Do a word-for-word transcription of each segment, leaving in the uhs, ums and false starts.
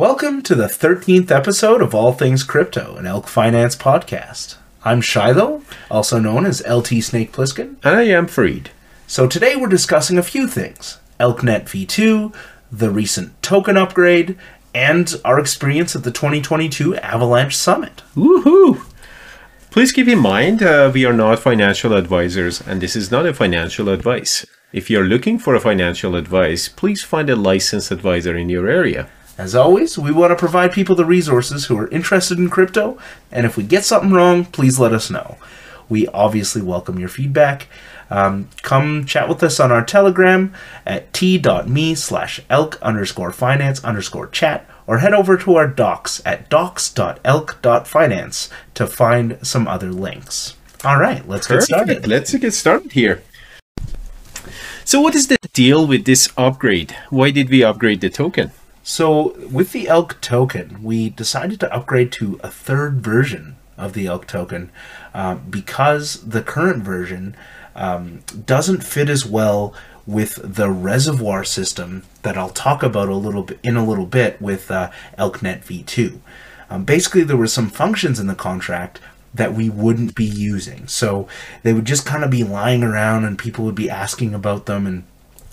Welcome to the thirteenth episode of All Things Crypto, an Elk Finance podcast. I'm Shylo, also known as L T Snake Plissken. And I am Freed. So today we're discussing a few things. ElkNet V two, the recent token upgrade, and our experience at the twenty twenty-two Avalanche Summit. Woohoo! Please keep in mind, uh, we are not financial advisors, and this is not a financial advice. If you're looking for a financial advice, please find a licensed advisor in your area. As always, we want to provide people the resources who are interested in crypto, and if we get something wrong, please let us know. We obviously welcome your feedback. Um, come chat with us on our Telegram at t.me slash elk underscore finance underscore chat, or head over to our docs at docs.elk.finance to find some other links. All right, let's Perfect. get started. Let's get started here. So what is the deal with this upgrade? Why did we upgrade the token? So with the Elk token, we decided to upgrade to a third version of the Elk token um, because the current version um, doesn't fit as well with the reservoir system that I'll talk about a little bit in a little bit with uh, ElkNet V two. Um, basically, there were some functions in the contract that we wouldn't be using, so they would just kind of be lying around, and people would be asking about them, and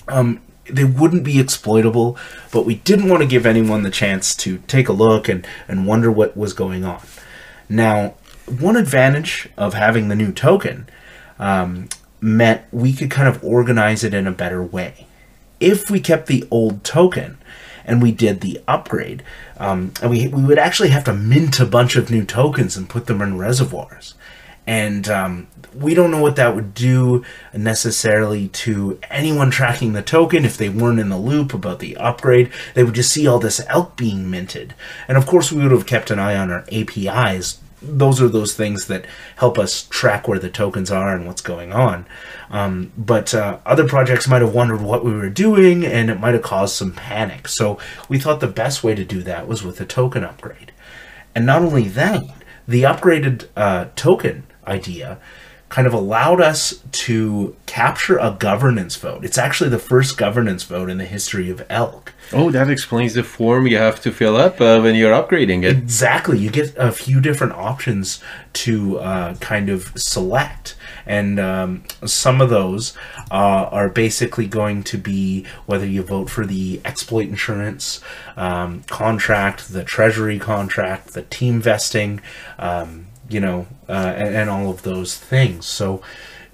um, they wouldn't be exploitable. But we didn't want to give anyone the chance to take a look and and wonder what was going on. Now, one advantage of having the new token um, meant we could kind of organize it in a better way. If we kept the old token and we did the upgrade, um, and we, we would actually have to mint a bunch of new tokens and put them in reservoirs. And um, we don't know what that would do necessarily to anyone tracking the token. If they weren't in the loop about the upgrade, they would just see all this elk being minted. And of course, we would have kept an eye on our A P Is. Those are those things that help us track where the tokens are and what's going on. Um, but uh, other projects might have wondered what we were doing, and it might have caused some panic. So we thought the best way to do that was with a token upgrade. And not only that, the upgraded uh, token idea kind of allowed us to capture a governance vote. It's actually the first governance vote in the history of Elk. Oh, that explains the form you have to fill up uh, when you're upgrading it. Exactly. You get a few different options to uh, kind of select. And um, some of those uh, are basically going to be whether you vote for the exploit insurance um, contract, the treasury contract, the team vesting, um, you know, uh, and, and all of those things. So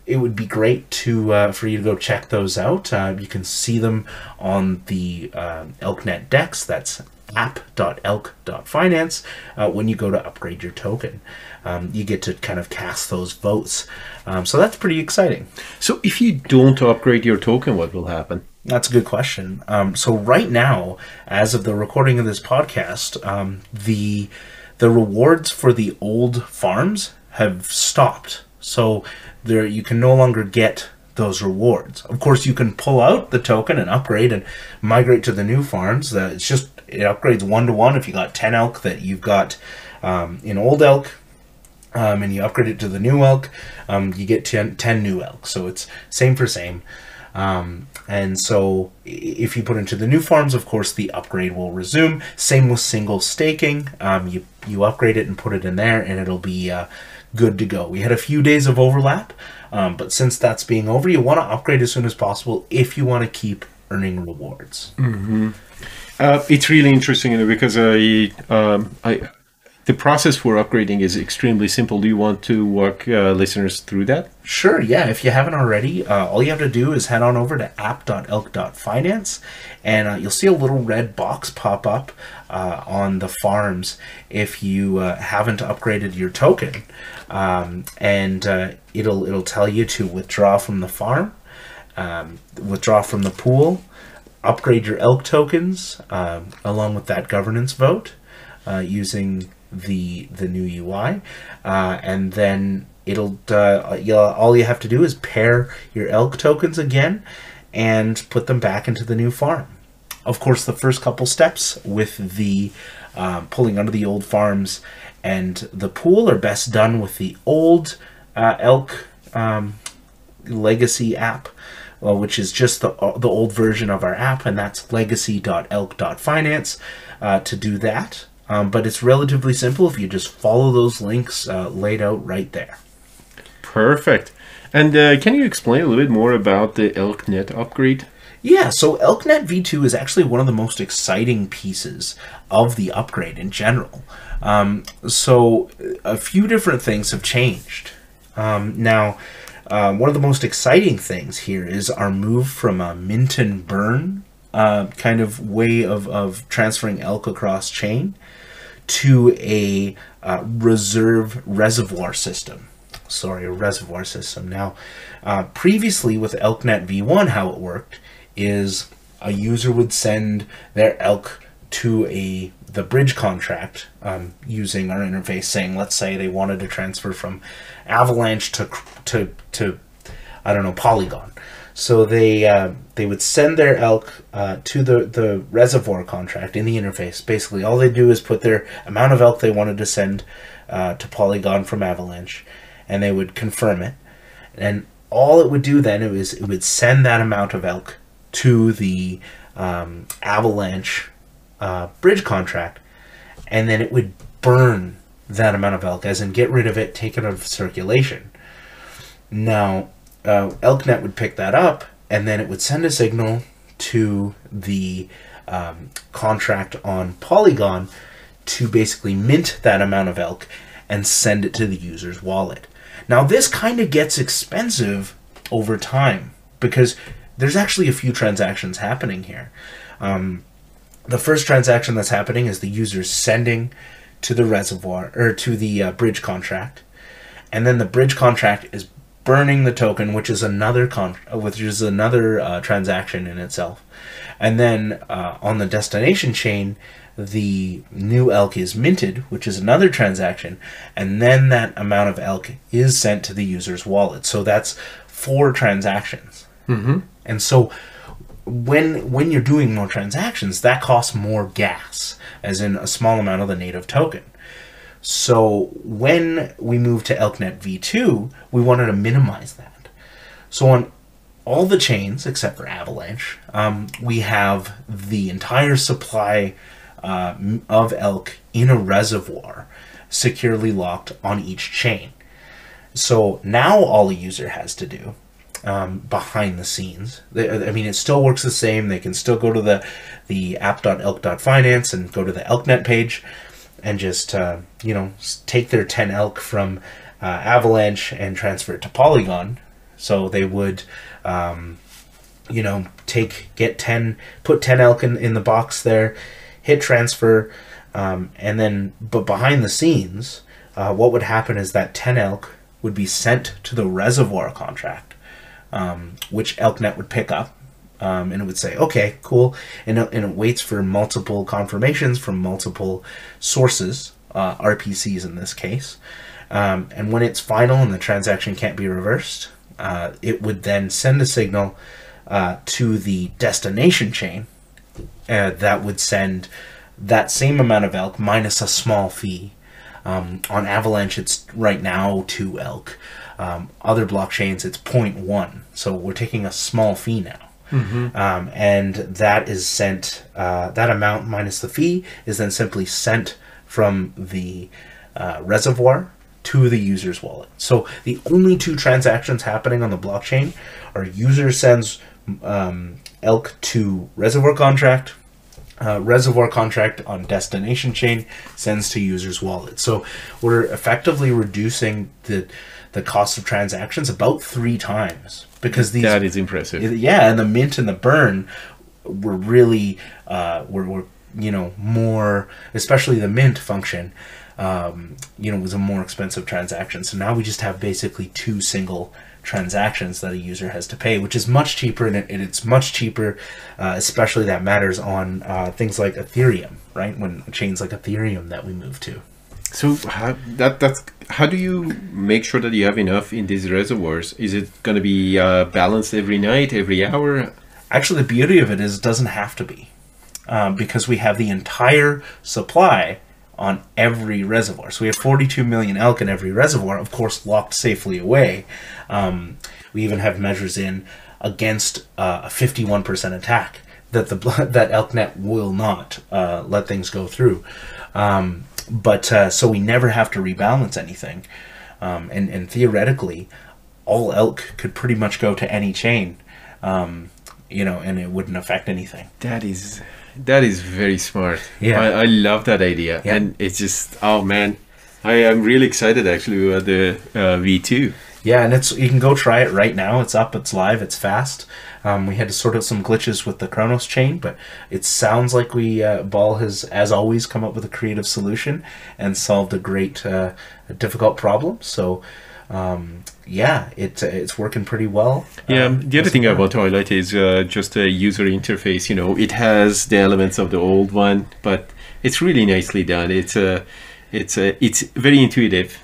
it would be great to uh, for you to go check those out. Uh, you can see them on the uh, ElkNet Dex. That's app.elk.finance uh, when you go to upgrade your token. Um, you get to kind of cast those votes. Um, so that's pretty exciting. So if you don't upgrade your token, what will happen? That's a good question. Um, so right now, as of the recording of this podcast, um, the... The rewards for the old farms have stopped, so there you can no longer get those rewards. Of course, you can pull out the token and upgrade and migrate to the new farms. That it's just it upgrades one to one. If you got ten elk that you've got um, in old elk, um, and you upgrade it to the new elk, um, you get ten, ten new elk. So it's same for same. Um, and so if you put into the new farms, of course, the upgrade will resume. Same with single staking. Um, you, you upgrade it and put it in there, and it'll be uh, good to go. We had a few days of overlap, um, but since that's being over, you want to upgrade as soon as possible if you want to keep earning rewards. Mm-hmm. Uh, it's really interesting, you know, because I, um, I, the process for upgrading is extremely simple. Do you want to walk uh, listeners through that? Sure, yeah. If you haven't already, uh, all you have to do is head on over to app.elk.finance, and uh, you'll see a little red box pop up uh, on the farms if you uh, haven't upgraded your token. Um, and uh, it'll, it'll tell you to withdraw from the farm, um, withdraw from the pool, upgrade your elk tokens uh, along with that governance vote uh, using the the new U I, uh, and then it'll uh, you'll, all you have to do is pair your elk tokens again and put them back into the new farm. Of course, the first couple steps with the um, pulling under the old farms and the pool are best done with the old uh, elk um, legacy app, uh, which is just the, uh, the old version of our app, and that's legacy dot elk dot finance uh, to do that. Um, but it's relatively simple if you just follow those links uh, laid out right there. Perfect. And uh, can you explain a little bit more about the ElkNet upgrade? Yeah, so ElkNet V two is actually one of the most exciting pieces of the upgrade in general. Um, so a few different things have changed. Um, now, uh, one of the most exciting things here is our move from a mint and burn uh, kind of way of, of transferring elk across chain to a uh, reserve reservoir system. Sorry, a reservoir system. Now, uh, previously with ElkNet V one, how it worked is a user would send their elk to a the bridge contract um, using our interface, saying, let's say they wanted to transfer from Avalanche to to to I don't know, Polygon. So they uh, they would send their elk uh, to the the reservoir contract in the interface. Basically, all they do is put their amount of elk they wanted to send uh, to Polygon from Avalanche, and they would confirm it. And all it would do then it was it would send that amount of elk to the um, Avalanche uh, bridge contract, and then it would burn that amount of elk, as in get rid of it, take it out of circulation. Now, uh, ElkNet would pick that up, and then it would send a signal to the um, contract on Polygon to basically mint that amount of elk and send it to the user's wallet. Now, this kind of gets expensive over time, because there's actually a few transactions happening here. Um, the first transaction that's happening is the user's sending to the reservoir, or to the uh, bridge contract, and then the bridge contract is burning the token, which is another con which is another uh, transaction in itself. And then uh, on the destination chain, the new elk is minted, which is another transaction, and then that amount of elk is sent to the user's wallet. So that's four transactions. Mm-hmm. And so when when you're doing more transactions, that costs more gas, as in a small amount of the native token. So when we moved to ElkNet V two, we wanted to minimize that. So on all the chains, except for Avalanche, um, we have the entire supply uh, of elk in a reservoir securely locked on each chain. So now all a user has to do Um, behind the scenes, They, I mean, it still works the same. They can still go to the the app dot elk dot finance and go to the ElkNet page, and just uh, you know, take their ten elk from uh, Avalanche and transfer it to Polygon. So they would, um, you know, take get ten, put ten elk in in the box there, hit transfer, um, and then but behind the scenes, uh, what would happen is that ten elk would be sent to the reservoir contract, Um, which ElkNet would pick up, um, and it would say, okay, cool, and, and it waits for multiple confirmations from multiple sources, uh, R P Cs in this case, um, and when it's final and the transaction can't be reversed, uh, it would then send a signal uh, to the destination chain uh, that would send that same amount of elk minus a small fee. Um, on Avalanche, it's right now two elk. Um, other blockchains, it's zero point one, so we're taking a small fee now. Mm-hmm. um, and that is sent, uh, that amount minus the fee is then simply sent from the uh, reservoir to the user's wallet. So the only two transactions happening on the blockchain are user sends um, elk to reservoir contract, Uh, reservoir contract on destination chain sends to user's wallet. So we're effectively reducing the the cost of transactions about three times, because these that is impressive. Yeah, and the mint and the burn were really uh, were, were you know, more, especially the mint function, um, you know, was a more expensive transaction. So now we just have basically two single transactions that a user has to pay, which is much cheaper, and, it, and it's much cheaper, uh, especially that matters on uh, things like Ethereum, right? When chains like Ethereum that we move to. So how, that that's how do you make sure that you have enough in these reservoirs? Is it going to be uh, balanced every night, every hour? Actually, the beauty of it is it doesn't have to be, um, because we have the entire supply on every reservoir. So we have forty-two million elk in every reservoir, of course, locked safely away. Um, we even have measures in against uh, a fifty-one percent attack that the that ElkNet will not uh, let things go through. Um, but uh, so we never have to rebalance anything. Um, and, and theoretically, all elk could pretty much go to any chain, um, you know, and it wouldn't affect anything. That is, that is very smart. Yeah, I, I love that idea. Yeah. And it's just, oh man, I am really excited actually about the uh, V two. Yeah, and it's, you can go try it right now. It's up, it's live, it's fast. Um, we had to sort out some glitches with the Chronos chain, but it sounds like we, uh, Ball has, as always, come up with a creative solution and solved a great, uh, difficult problem. So, um, yeah, it, it's working pretty well. Yeah, um, the other thing I want to highlight is uh, just the user interface. You know, it has the elements of the old one, but it's really nicely done. It's, uh, it's, uh, it's very intuitive.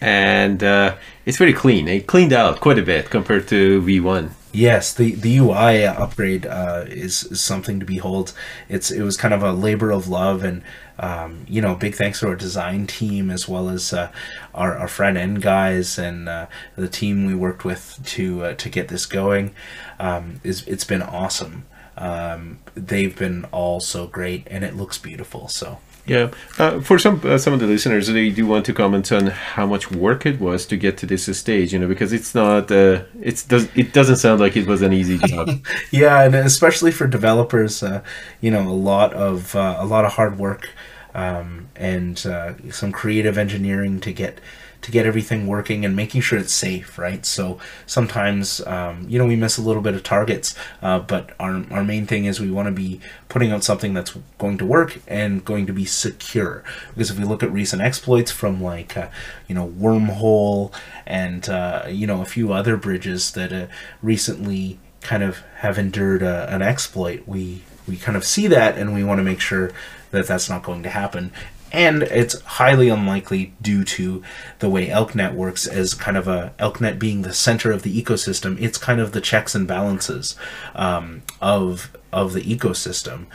And uh, it's very clean. It cleaned out quite a bit compared to V one. Yes, the, the U I upgrade uh, is, is something to behold. It's It was kind of a labor of love, and um, you know, big thanks to our design team as well as uh, our, our front end guys and uh, the team we worked with to uh, to get this going. Um, it's, it's been awesome. Um, they've been all so great, and it looks beautiful. So. Yeah, uh, for some uh, some of the listeners, they do want to comment on how much work it was to get to this stage, you know, because it's not, uh, it's does it doesn't sound like it was an easy job. Yeah, and especially for developers, uh, you know, a lot of uh, a lot of hard work um, and uh, some creative engineering to get to get everything working and making sure it's safe, right? So sometimes, um, you know, we miss a little bit of targets, uh, but our, our main thing is we want to be putting out something that's going to work and going to be secure. Because if we look at recent exploits from like, uh, you know, Wormhole and, uh, you know, a few other bridges that uh, recently kind of have endured a, an exploit, we, we kind of see that and we want to make sure that that's not going to happen. And it's highly unlikely due to the way ElkNet works as kind of a, ElkNet being the center of the ecosystem, it's kind of the checks and balances um, of, of the ecosystem.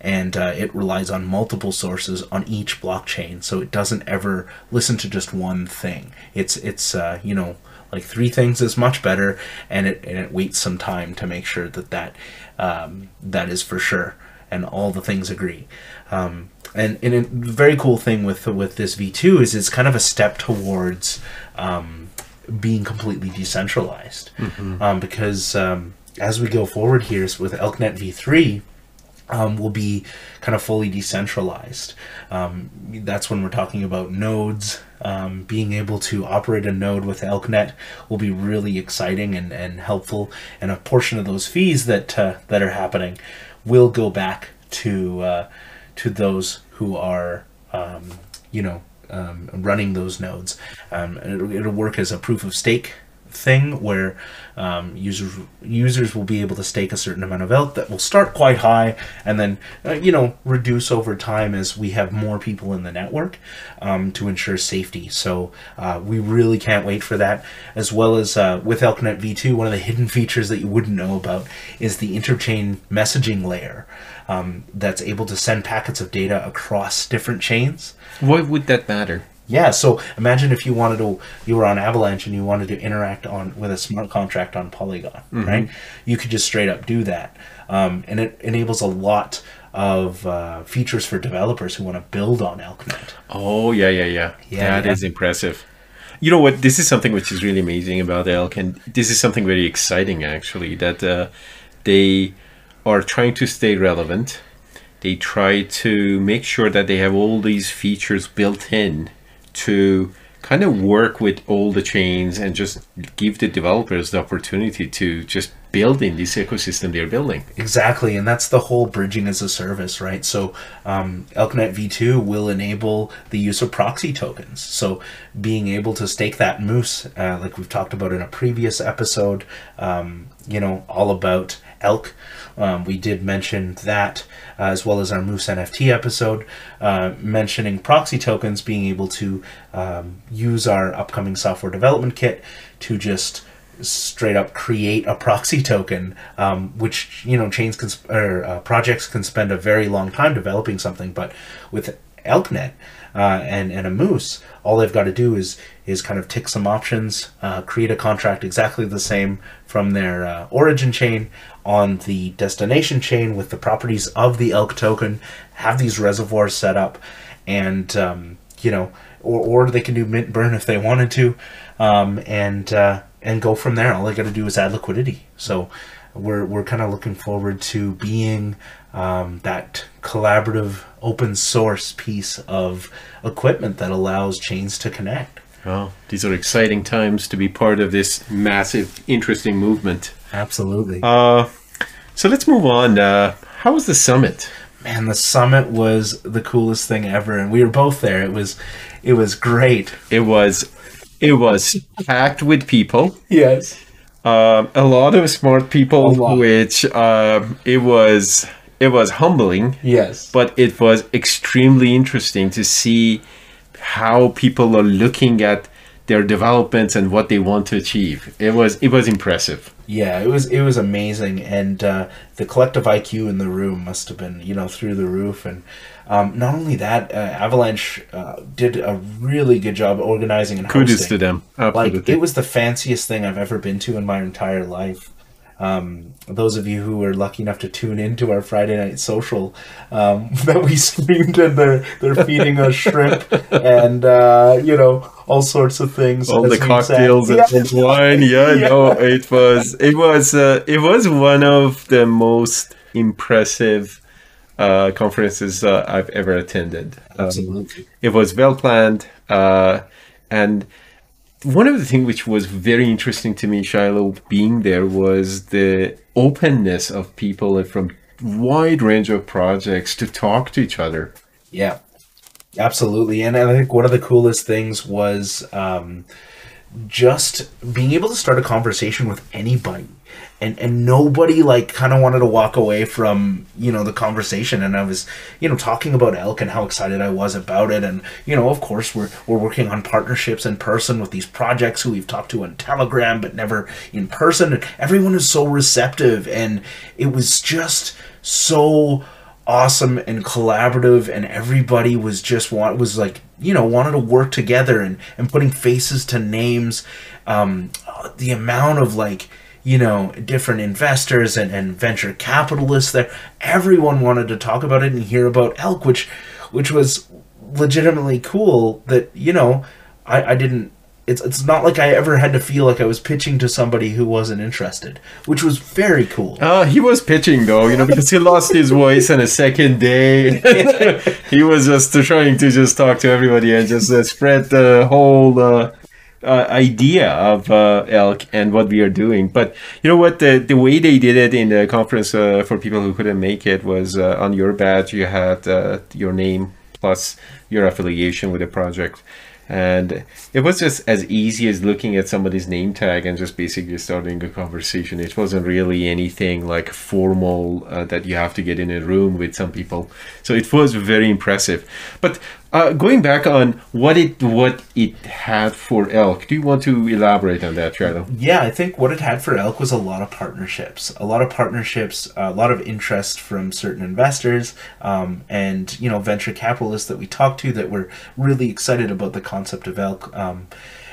And uh, it relies on multiple sources on each blockchain. So it doesn't ever listen to just one thing. It's, it's uh, you know, like three things is much better. And it, and it waits some time to make sure that that, um, that is for sure. And all the things agree. Um, And, and a very cool thing with with this V two is it's kind of a step towards um, being completely decentralized. Mm-hmm. um, because um, as we go forward here with ElkNet V three, um, we'll be kind of fully decentralized. Um, that's when we're talking about nodes. Um, being able to operate a node with ElkNet will be really exciting and, and helpful. And a portion of those fees that, uh, that are happening will go back to... Uh, to those who are, um, you know, um, running those nodes. Um, it'll, it'll work as a proof of stake thing where um, users users will be able to stake a certain amount of elk that will start quite high and then, uh, you know, reduce over time as we have more people in the network um, to ensure safety. So uh, we really can't wait for that. As well as uh, with ElkNet V two, one of the hidden features that you wouldn't know about is the interchain messaging layer um, that's able to send packets of data across different chains. Why would that matter? Yeah, so imagine if you wanted to, you were on Avalanche and you wanted to interact on with a smart contract on Polygon, mm-hmm. right? You could just straight up do that. Um, and it enables a lot of uh, features for developers who want to build on ElkNet. Oh, yeah, yeah, yeah. yeah that yeah. is impressive. You know what? This is something which is really amazing about Elk. And this is something very exciting, actually, that uh, they are trying to stay relevant. They try to make sure that they have all these features built in to kind of work with all the chains and just give the developers the opportunity to just build in this ecosystem they're building. Exactly, and that's the whole bridging as a service, right? So um, ElkNet V two will enable the use of proxy tokens. So being able to stake that moose, uh, like we've talked about in a previous episode, um, you know, all about elk. Um, we did mention that uh, as well as our Moose N F T episode, uh, mentioning proxy tokens, being able to um, use our upcoming software development kit to just straight up create a proxy token, um, which, you know, chains can, or uh, projects can spend a very long time developing something, but with ElkNet uh, and, and a Moose, all they've got to do is is kind of tick some options, uh, create a contract exactly the same from their uh, origin chain on the destination chain with the properties of the Elk token, have these reservoirs set up, and um, you know, or, or they can do mint burn if they wanted to, um, and uh, and go from there. All they got to do is add liquidity. So we're, we're kind of looking forward to being um, that collaborative open source piece of equipment that allows chains to connect. Well, these are exciting times to be part of this massive, interesting movement. Absolutely. Uh, so let's move on. Uh, how was the summit? Man, the summit was the coolest thing ever, and we were both there. It was, it was great. It was, it was packed with people. Yes. Um, a lot of smart people, which um, it was, it was humbling. Yes. But it was extremely interesting to see how people are looking at their developments and what they want to achieve. It was, it was impressive. Yeah, it was, it was amazing. And uh, the collective I Q in the room must have been, you know, through the roof. And um, not only that, uh, Avalanche uh, did a really good job organizing and hosting. Kudos to them. Absolutely. Like, it was the fanciest thing I've ever been to in my entire life. Um, those of you who were lucky enough to tune into our Friday night social um, that we streamed, and they're, they're feeding us shrimp and, uh, you know, all sorts of things. All the cocktails and yeah. wine. Yeah, yeah, no, it was, it was, uh, it was one of the most impressive uh, conferences uh, I've ever attended. Absolutely. Um, it was well planned. Uh, and one of the things which was very interesting to me, Shylo, being there, was the openness of people from wide range of projects to talk to each other. Yeah, absolutely. And I think one of the coolest things was um, just being able to start a conversation with anybody. And, and nobody like kind of wanted to walk away from, you know, the conversation. And I was, you know, talking about Elk and how excited I was about it. And, you know, of course, we're, we're working on partnerships in person with these projects who we've talked to on Telegram, but never in person. And everyone is so receptive. And it was just so awesome and collaborative. And everybody was just want was like, you know, wanted to work together and, and putting faces to names. Um, the amount of like, you know, different investors and, and venture capitalists there. Everyone wanted to talk about it and hear about Elk, which which was legitimately cool that, you know, I, I didn't, it's, it's not like I ever had to feel like I was pitching to somebody who wasn't interested, which was very cool. Uh, he was pitching though, you know, because he lost his voice on a second day. He was just trying to just talk to everybody and just uh, spread the whole... Uh... Uh, idea of uh, Elk and what we are doing. But you know what, the, the way they did it in the conference uh, for people who couldn't make it was uh, on your badge you had uh, your name plus your affiliation with the project, and it was just as easy as looking at somebody's name tag and just basically starting a conversation. It wasn't really anything like formal uh, that you have to get in a room with some people, so it was very impressive. But Uh, going back on what it what it had for Elk, do you want to elaborate on that, Shylo? Yeah, I think what it had for Elk was a lot of partnerships, a lot of partnerships, a lot of interest from certain investors um, and, you know, venture capitalists that we talked to that were really excited about the concept of Elk. Um,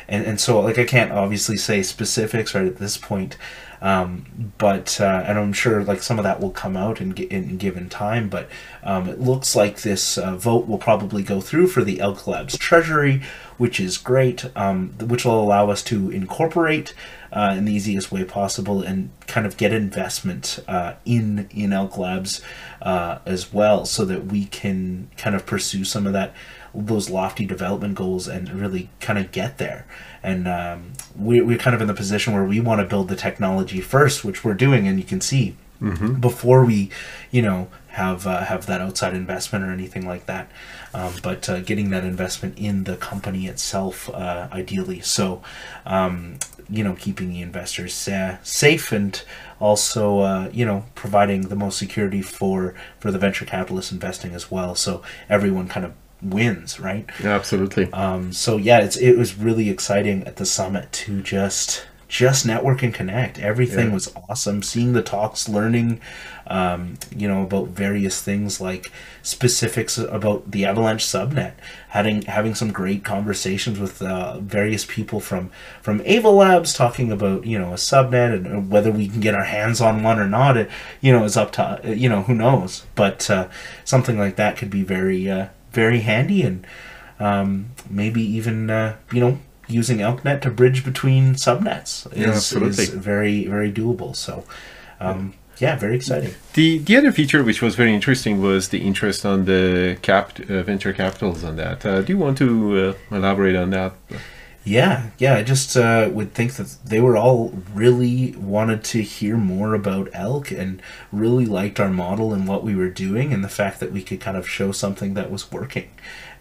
and, and so, like, I can't obviously say specifics right at this point, um, but, uh, and I'm sure, like, some of that will come out in, in given time, but um, it looks like this uh, vote will probably go through for the Elk Labs Treasury, which is great, um, which will allow us to incorporate uh, in the easiest way possible and kind of get investment uh, in, in Elk Labs uh, as well, so that we can kind of pursue some of that, those lofty development goals and really kind of get there. And um, we, we're kind of in the position where we want to build the technology first, which we're doing, and you can see mm-hmm. before we, you know, have uh, have that outside investment or anything like that. Um, but uh, getting that investment in the company itself, uh, ideally. So, um, you know, keeping the investors uh, safe and also, uh, you know, providing the most security for, for the venture capitalists investing as well. So everyone kind of wins, right? Absolutely. Um so yeah, it's it was really exciting at the summit to just just network and connect. Everything yeah. was awesome. Seeing the talks, learning, um, you know, about various things like specifics about the Avalanche subnet, having having some great conversations with uh, various people from from Avalabs talking about, you know, a subnet, and, and whether we can get our hands on one or not, it, you know, is up to, you know, who knows. But uh, something like that could be very, uh, very handy, and um, maybe even, uh, you know, using ElkNet to bridge between subnets is, yeah, is very, very doable. So, um, yeah, very exciting. The the other feature which was very interesting was the interest on the cap uh, venture capitals on that. Uh, do you want to uh, elaborate on that? Yeah, yeah. I just uh, would think that they were all really wanted to hear more about Elk and really liked our model and what we were doing, and the fact that we could kind of show something that was working.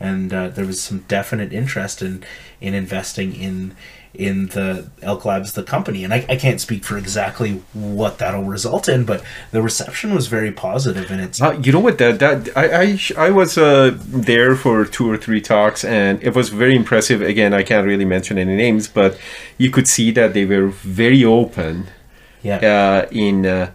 And uh, there was some definite interest in in investing in in the Elk Labs, the company. And I, I can't speak for exactly what that'll result in, but the reception was very positive. And it's uh, you know what, that that I I, I was uh, there for two or three talks, and it was very impressive. Again, I can't really mention any names, but you could see that they were very open, yeah, uh, in uh,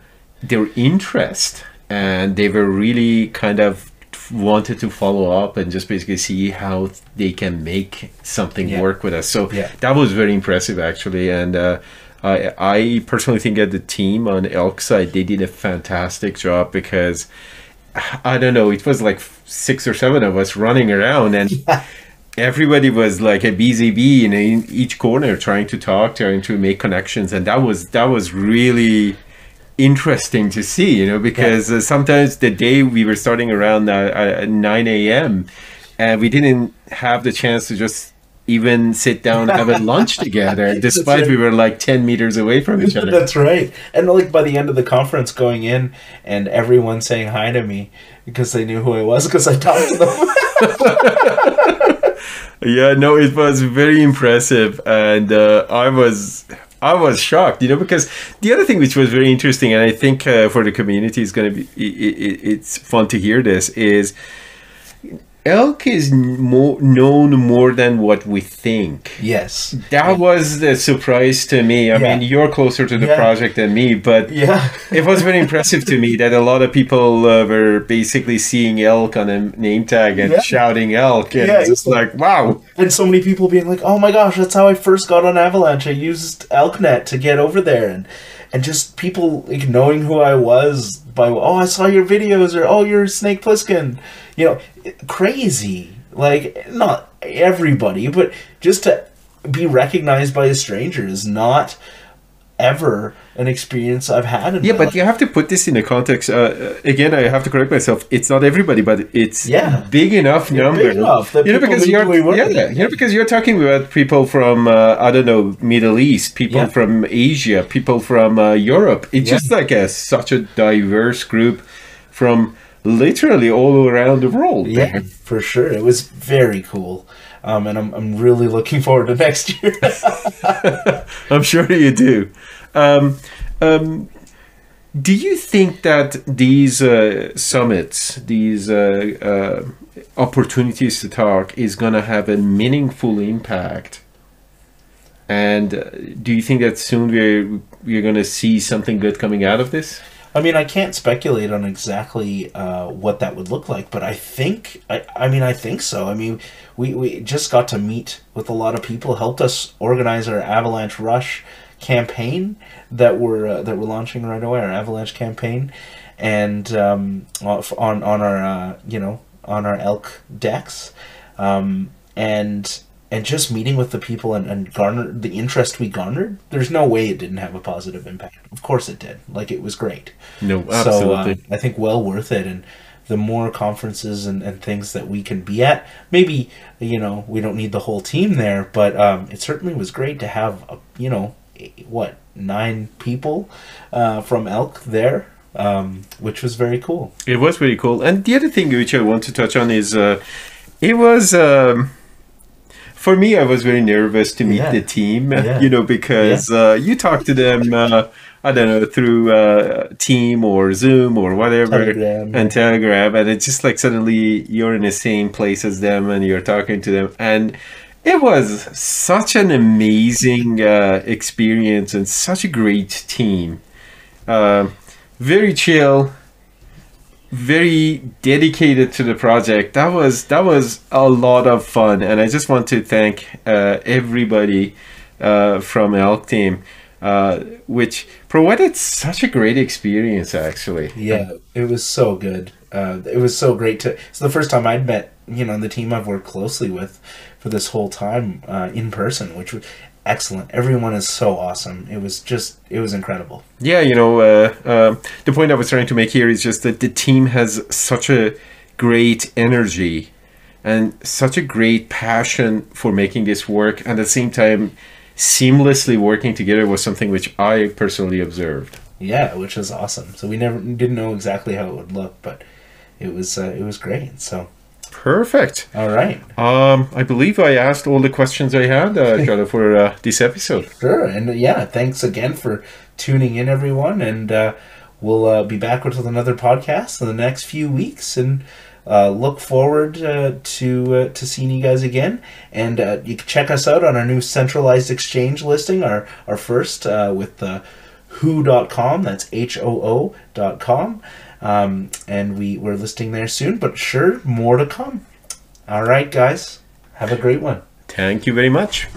their interest, and they were really kind of wanted to follow up and just basically see how they can make something yeah. work with us. So yeah. that was very impressive, actually. And uh, I, I personally think that the team on Elk side, they did a fantastic job, because I don't know, it was like six or seven of us running around, and yeah. everybody was like a busy bee in, in each corner, trying to talk, trying to make connections. And that was that was really interesting to see, you know, because yeah. uh, sometimes the day we were starting around uh, uh, nine A M and we didn't have the chance to just even sit down and have a lunch together, despite right. we were like ten meters away from each other. That's right. And like by the end of the conference, going in and everyone saying hi to me because they knew who I was because I talked to them. Yeah, no, it was very impressive. And uh, I was... I was shocked, you know, because the other thing which was very interesting, and I think uh, for the community is going to be, it, it, it's fun to hear this, is Elk is more known more than what we think. Yes. That was the surprise to me. I yeah. mean, you're closer to the yeah. project than me, but yeah. it was very impressive to me that a lot of people uh, were basically seeing Elk on a name tag and yeah. shouting Elk. And yeah, it's like, wow. And so many people being like, oh my gosh, that's how I first got on Avalanche. I used ElkNet to get over there. And and just people like knowing who I was by, oh, I saw your videos, or oh, you're Snake Plissken. You know, crazy. Like, not everybody, but just to be recognized by a stranger is not ever an experience I've had in yeah but life. You have to put this in the context. Uh, again, I have to correct myself, it's not everybody, but it's yeah. big enough number, big enough that you know, because you're yeah, yeah, you know, because you're talking about people from uh, I don't know, Middle East, people yeah. from Asia, people from uh, Europe. It's yeah. just like a such a diverse group from literally all around the world. Yeah, there. For sure. It was very cool. Um, and I'm, I'm really looking forward to next year. I'm sure you do. Um, um, do you think that these uh, summits, these uh, uh, opportunities to talk is going to have a meaningful impact? And uh, do you think that soon we're, we're going to see something good coming out of this? I mean, I can't speculate on exactly uh, what that would look like, but I think, I, I mean, I think so. I mean, we, we just got to meet with a lot of people, helped us organize our Avalanche Rush campaign that we're, uh, that we're launching right away, our Avalanche campaign, and um, on, on our, uh, you know, on our Elk decks, um, and... and just meeting with the people and, and garner the interest we garnered, there's no way it didn't have a positive impact. Of course it did. Like, it was great. No, absolutely. So, uh, I think well worth it. And the more conferences and, and things that we can be at, maybe, you know, we don't need the whole team there, but um, it certainly was great to have, a, you know, what, nine people uh, from Elk there, um, which was very cool. It was very cool. And the other thing which I want to touch on is uh, it was... Um... For me, I was very nervous to meet yeah. the team, yeah. you know, because yeah. uh, you talk to them, uh, I don't know, through uh, Team or Zoom or whatever, Telegram. and Telegram, and it's just like suddenly you're in the same place as them and you're talking to them. And It was such an amazing uh, experience and such a great team. Uh, very chill, very dedicated to the project. That was that was a lot of fun, and I just want to thank uh, everybody uh, from Elk team, uh, which provided such a great experience. Actually, yeah, it was so good. Uh, it was so great to. It's the first time I'd met, you know, the team I've worked closely with for this whole time uh, in person, which was excellent. Everyone is so awesome. It was just, it was incredible. Yeah, you know, uh, uh, the point I was trying to make here is just that the team has such a great energy and such a great passion for making this work. And at the same time, seamlessly working together was something which I personally observed. Yeah, which was awesome. So we never didn't know exactly how it would look, but it was uh, it was great. So. Perfect. All right. Um, I believe I asked all the questions I had uh, for uh, this episode. Sure. And uh, yeah, thanks again for tuning in, everyone. And uh, we'll uh, be back with another podcast in the next few weeks. And uh, look forward uh, to uh, to seeing you guys again. And uh, you can check us out on our new centralized exchange listing, our, our first uh, with uh, who dot com. That's H O O dot com. Um, and we, we're listing there soon, but sure, more to come. All right, guys, have a great one. Thank you very much.